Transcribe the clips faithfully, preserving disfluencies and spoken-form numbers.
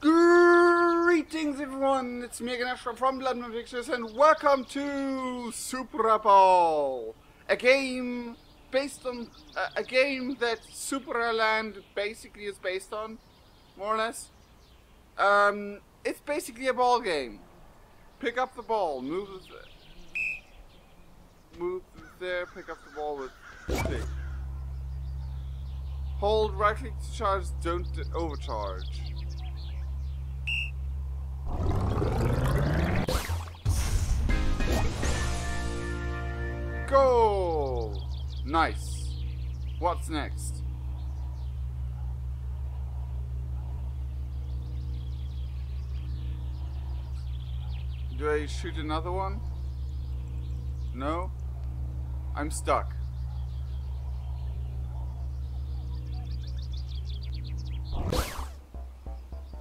Greetings everyone, it's Megan Ash from Bloodman Pictures and welcome to Supra Ball, a game based on uh, a game that Supra Land basically is based on, more or less. Um, it's basically a ball game. Pick up the ball, move it, move it there, pick up the ball with stick. Hold right click to charge, don't overcharge. Go! Nice. What's next? Do I shoot another one? No? I'm stuck.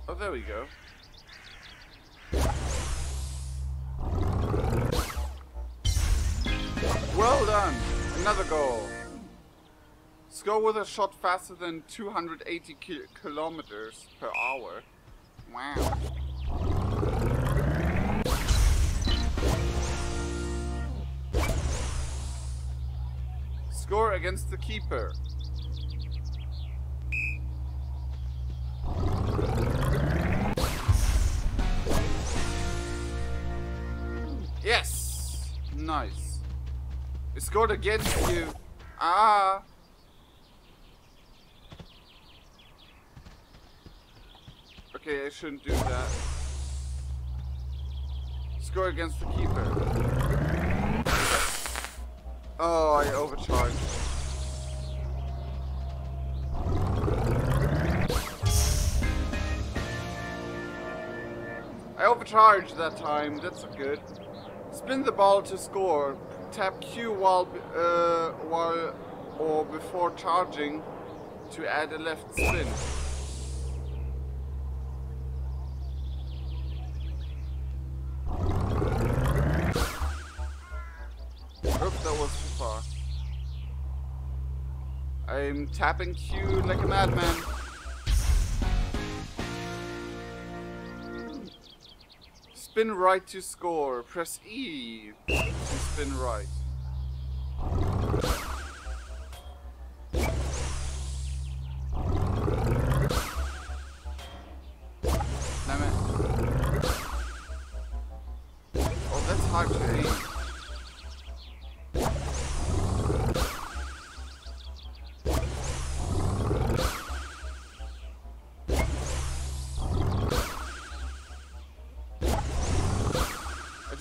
Oh, there we go. Well done! Another goal. Score with a shot faster than two hundred eighty ki kilometers per hour. Wow. Score against the keeper. Yes! Nice. It scored against you. Ah! Okay, I shouldn't do that. Score against the keeper. Oh, I overcharged. I overcharged that time, that's good. Spin the ball to score. Tap Q while, uh, while or before charging to add a left spin. Oops, that was too far. I'm tapping Q like a madman. Spin right to score. Press E to spin right. Damn it. Oh, that's hard to aim.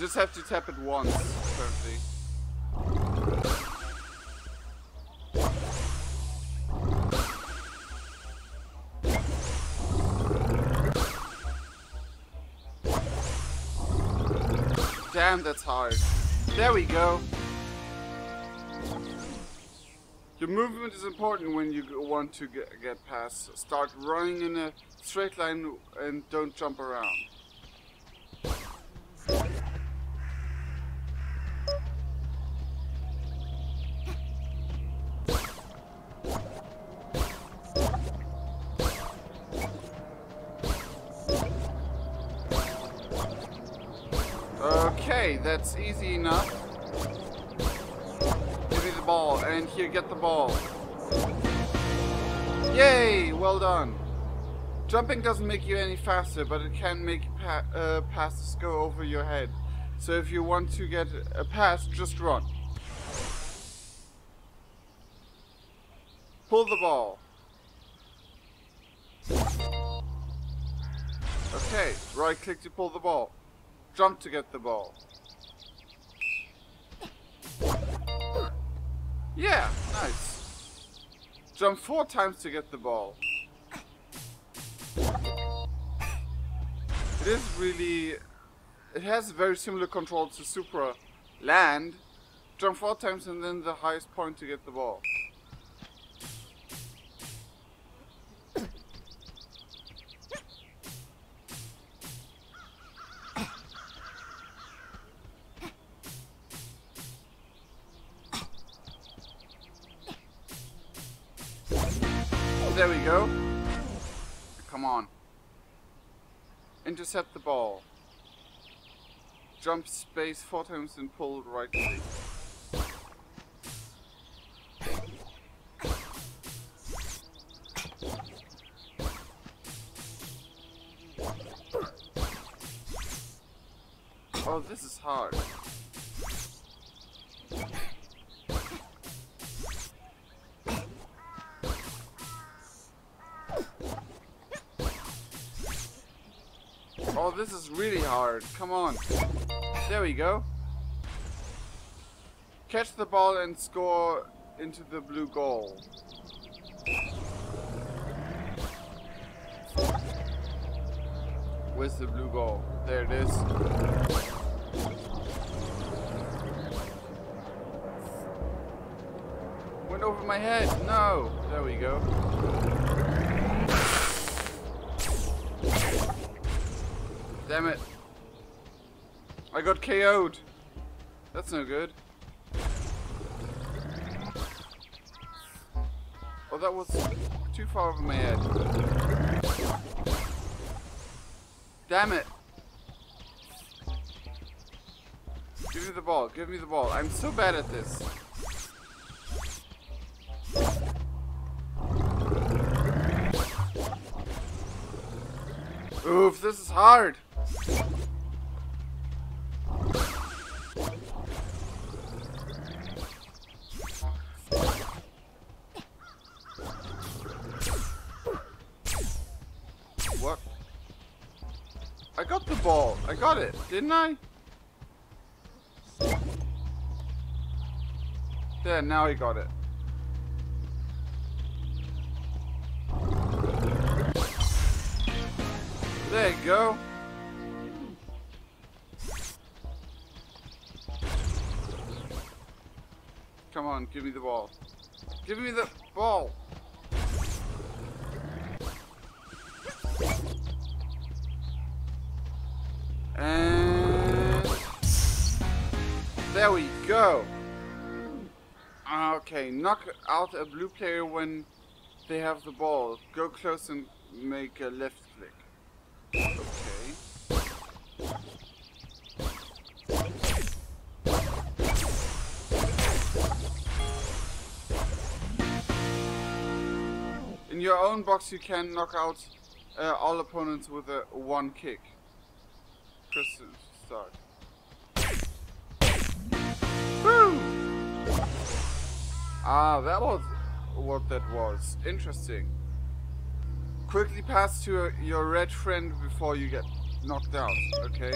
Just have to tap it once, apparently. Damn, that's hard. There we go. Your movement is important when you want to get past. Start running in a straight line and don't jump around. Okay, that's easy enough. Give me the ball, and here, get the ball. Yay, well done. Jumping doesn't make you any faster, but it can make pa uh, passes go over your head. So if you want to get a pass, just run. Pull the ball. Okay, right click to pull the ball. Jump to get the ball. Yeah, nice. Jump four times to get the ball. It is really... It has very similar controls to Supra Land. Jump four times and then the highest point to get the ball. there we go. Come on. Intercept the ball. Jump space four times and pull right click. Oh, this is hard. Oh, this is really hard. Come on. There we go. Catch the ball and score into the blue goal. Where's the blue goal? There it is. Over my head. No. There we go. Damn it. I got K O'd. That's no good. Oh, that was too far over my head. Damn it. Give me the ball. Give me the ball. I'm so bad at this. Oof, this is hard! What? I got the ball! I got it, didn't I? There, now I got it. There you go. Come on, give me the ball. Give me the ball. And there we go. Okay, knock out a blue player when they have the ball. Go close and make a left click. Okay. In your own box you can knock out uh, all opponents with a one kick. Press start. Woo! Ah, that was what that was. Interesting. Quickly pass to your red friend before you get knocked out, okay?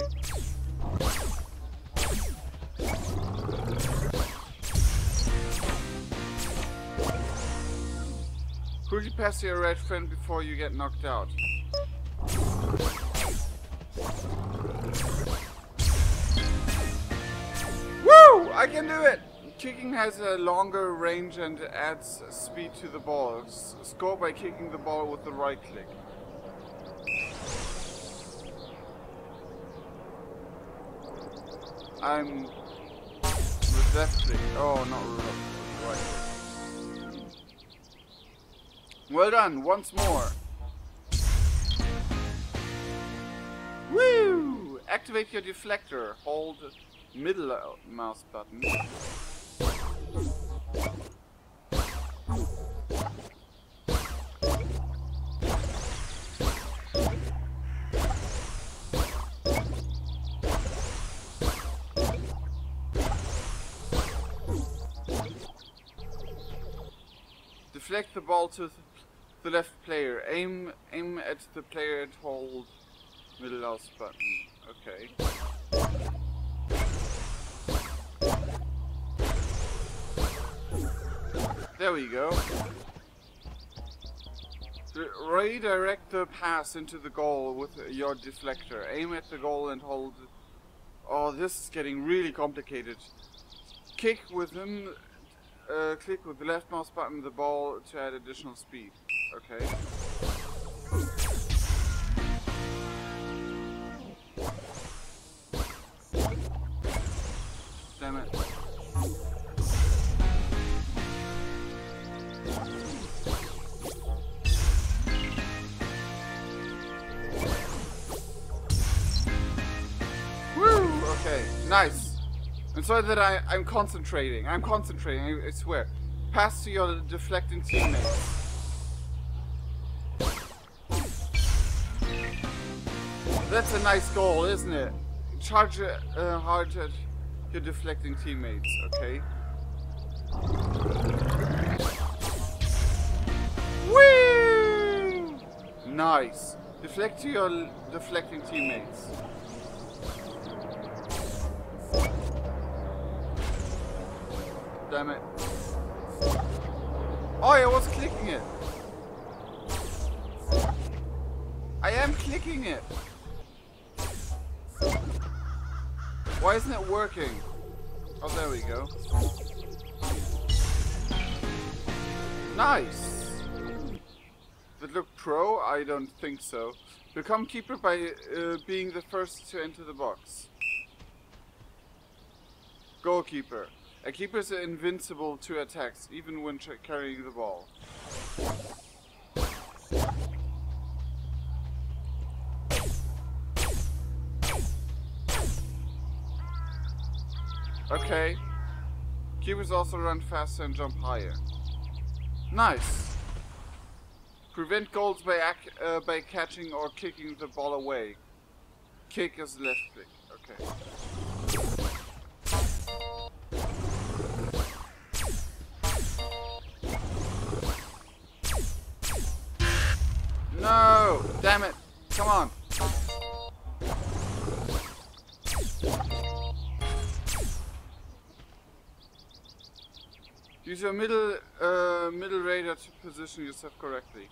Quickly pass to your red friend before you get knocked out. Woo! I can do it! Kicking has a longer range and adds speed to the ball. S- score by kicking the ball with the right click. I'm with left click. Oh, not right. Well done, once more. Woo! Activate your deflector. Hold middle mouse button. Deflect the ball to the left player. Aim, aim at the player and hold middle mouse button. Okay. There we go. Redirect the pass into the goal with your deflector. Aim at the goal and hold. Oh, this is getting really complicated. Kick with him. Uh, click with the left mouse button the ball to add additional speed. Okay. Damn it. Okay, nice. I'm sorry that I, I'm concentrating. I'm concentrating, I, I swear. Pass to your deflecting teammates. That's a nice goal, isn't it? Charge uh, hard at your deflecting teammates, okay? Whee! Nice. Deflect to your deflecting teammates. Damn it. Oh, I was clicking it. I am clicking it. Why isn't it working? Oh, there we go. Nice! Does it look pro? I don't think so. Become keeper by uh, being the first to enter the box. Goalkeeper. A keeper is invincible to attacks, even when carrying the ball. Okay. Keepers also run faster and jump higher. Nice. Prevent goals by ac uh, by catching or kicking the ball away. Kick is left click. Okay. No! Damn it! Come on! Use your middle uh, middle radar to position yourself correctly.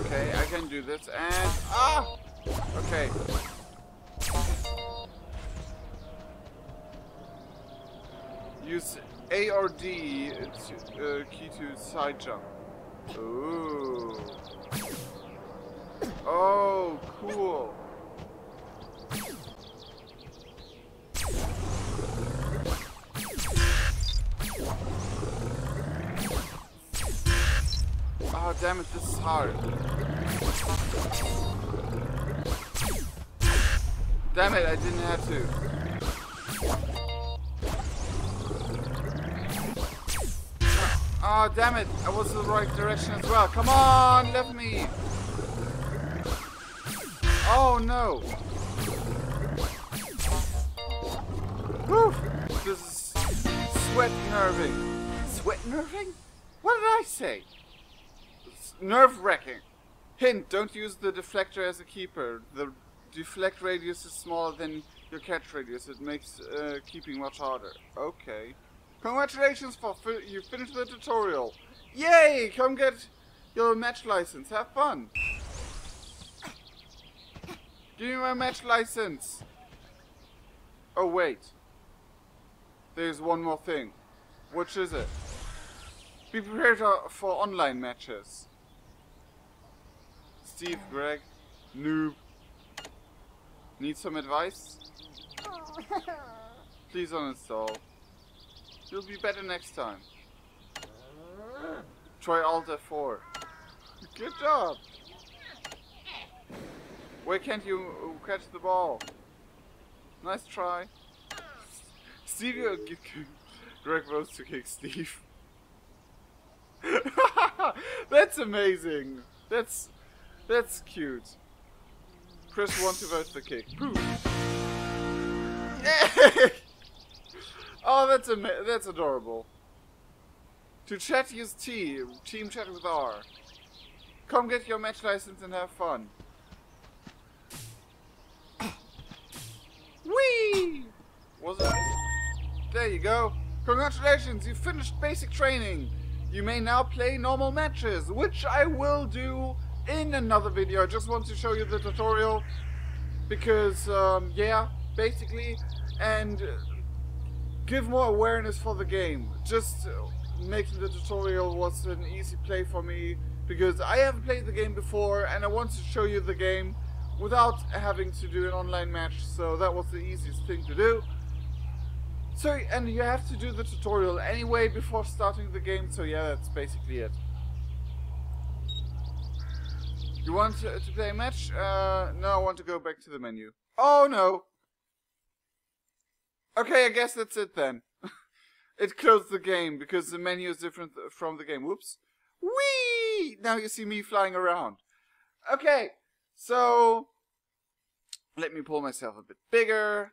Okay, I can do this and ah! Okay. Use A or D to, uh, key to side jump. Ooh. Oh, cool. Oh, damn it, this is hard. Damn it, I didn't have to. Oh, damn it, I was in the right direction as well. Come on, let me. Oh no! Woo! This is sweat nerving. Sweat nerving? What did I say? It's nerve wracking. Hint, don't use the deflector as a keeper. The deflect radius is smaller than your catch radius. It makes uh, keeping much harder. Okay. Congratulations, for fi you finished the tutorial. Yay! Come get your match license. Have fun. Give me my match license! Oh wait. There's one more thing. Which is it? Be prepared for online matches. Steve, Greg, noob. Need some advice? Please uninstall. You'll be better next time. Try Alt F four. Good job! Why can't you catch the ball? Nice try. Steve, Greg votes to kick Steve. That's amazing. That's that's cute. Chris wants to vote for kick. Oh, that's ama that's adorable. To chat, use T. Team chat with R. Come get your match license and have fun. Whee! Was it? There you go. Congratulations, you finished basic training. You may now play normal matches, which I will do in another video. I just want to show you the tutorial because, um, yeah, basically, and give more awareness for the game. Just making the tutorial was an easy play for me because I haven't played the game before and I want to show you the game without having to do an online match, so that was the easiest thing to do. So, and you have to do the tutorial anyway before starting the game, so yeah, that's basically it. You want to, to play a match? Uh, no, I want to go back to the menu. Oh, no. Okay, I guess that's it then. It closed the game because the menu is different from the game. Whoops. Whee! Now you see me flying around. Okay, so let me pull myself a bit bigger.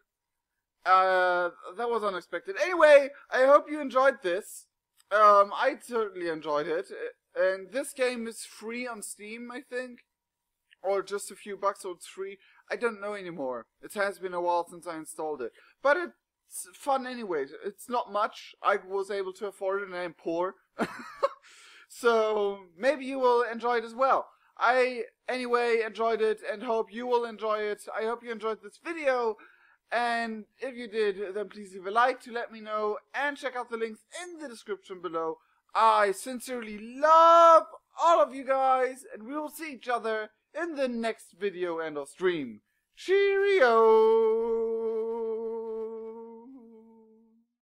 Uh, that was unexpected. Anyway, I hope you enjoyed this. Um, I totally enjoyed it. And this game is free on Steam, I think. Or just a few bucks, or it's free. I don't know anymore. It has been a while since I installed it. But it's fun anyway. It's not much. I was able to afford it and I'm poor. So maybe you will enjoy it as well. I, anyway, enjoyed it and hope you will enjoy it. I hope you enjoyed this video. And if you did, then please leave a like to let me know. And check out the links in the description below. I sincerely love all of you guys. And we will see each other in the next video and or stream. Cheerio!